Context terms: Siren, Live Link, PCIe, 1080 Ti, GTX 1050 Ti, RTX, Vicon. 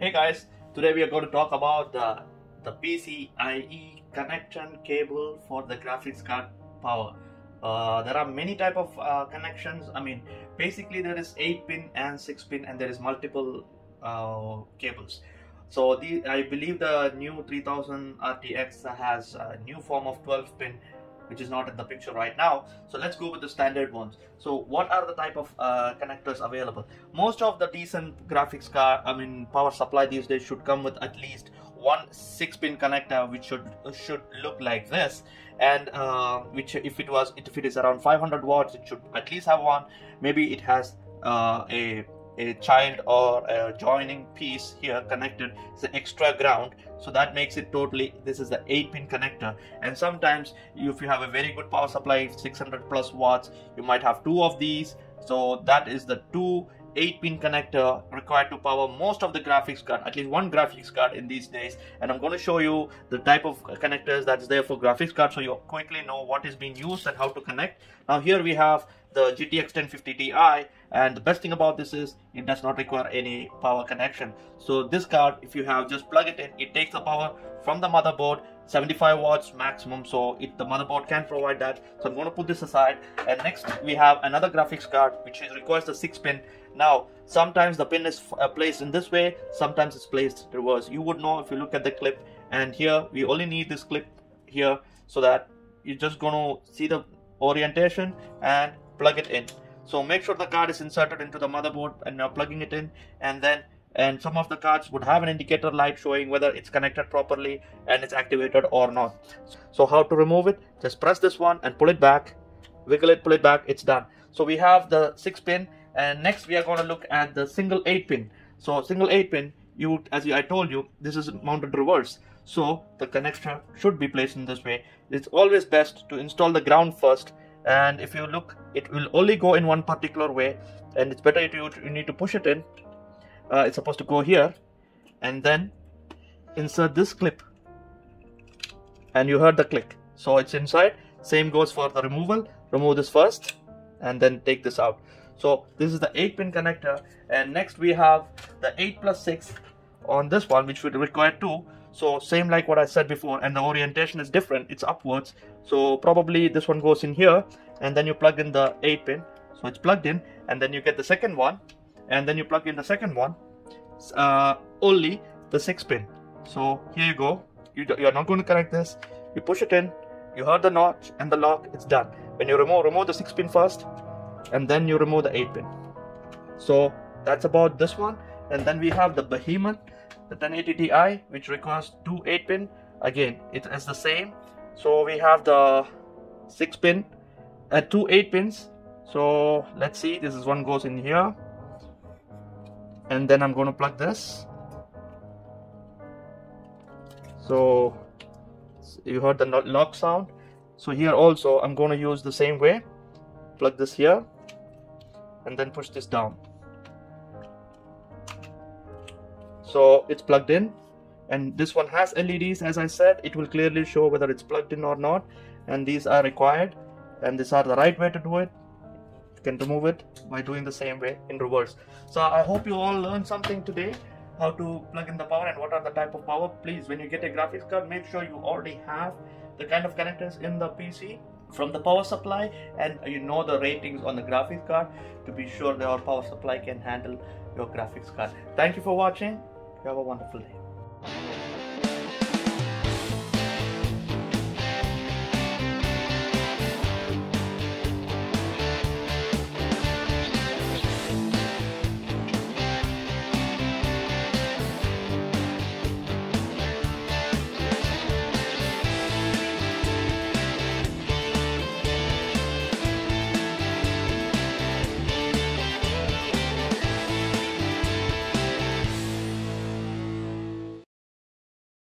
Hey guys, today we are going to talk about the PCIe connection cable for the graphics card power. There are many type of connections. I mean, basically there is 8-pin and 6-pin, and there is multiple cables. So I believe the new 3000 RTX has a new form of 12-pin, which is not in the picture right now. So let's go with the standard ones. So what are the type of connectors available? Most of the decent graphics card, I mean power supply these days, should come with at least one 6-pin connector, which should look like this, and which if it is around 500 watts, it should at least have one. Maybe it has a child or a joining piece here connected. It's an extra ground, so that makes it totally, this is the 8-pin connector. And sometimes if you have a very good power supply, 600 plus watts, you might have two of these. So that is the two 8-pin connector required to power most of the graphics card, at least one graphics card in these days. And I'm going to show you the type of connectors that's there for graphics card, so you quickly know what is being used and how to connect. Now here we have the GTX 1050 Ti, and the best thing about this is it does not require any power connection. So this card, if you have, just plug it in, it takes the power from the motherboard, 75 watts maximum, so the motherboard can provide that. So I'm going to put this aside, and next we have another graphics card which requires the 6-pin. Now sometimes the pin is placed in this way, sometimes it's placed reverse. You would know if you look at the clip, and here we only need this clip here, so that you're just going to see the orientation and plug it in. So make sure the card is inserted into the motherboard and you're plugging it in, and some of the cards would have an indicator light showing whether it's connected properly and it's activated or not. So how to remove it? Just press this one and pull it back, wiggle it, pull it back, it's done. So we have the 6-pin, and next we are going to look at the single 8-pin. So single 8-pin, as I told you, this is mounted reverse. So the connector should be placed in this way. It's always best to install the ground first, and if you look, it will only go in one particular way, and it's better if you need to push it in. It's supposed to go here, and then insert this clip, and you heard the click, so it's inside. Same goes for the removal. Remove this first and then take this out. So this is the 8-pin connector, and next we have the 8 plus 6 on this one, which would require 2. So same like what I said before, and the orientation is different, it's upwards. So probably this one goes in here, and then you plug in the 8-pin. So it's plugged in, and then you get the second one, and then you plug in the second one, only the 6-pin. So here you go, you're not going to connect this. You push it in, you heard the notch and the lock, it's done. When you remove the 6-pin first, and then you remove the 8-pin. So that's about this one. And then we have the behemoth, the 1080 Ti, which requires two 8-pin. Again, it is the same. So we have the 6-pin and two 8-pins. So let's see, this is one goes in here, and then I'm going to plug this. So you heard the lock sound. So here also I'm going to use the same way, plug this here and then push this down. So it's plugged in, and this one has LEDs. As I said, it will clearly show whether it's plugged in or not, and these are required, and these are the right way to do it. You can remove it by doing the same way in reverse. So I hope you all learned something today, how to plug in the power and what are the type of power. Please, when you get a graphics card, make sure you already have the kind of connectors in the PC from the power supply, and you know the ratings on the graphics card to be sure that our power supply can handle your graphics card. Thank you for watching. You have a wonderful day.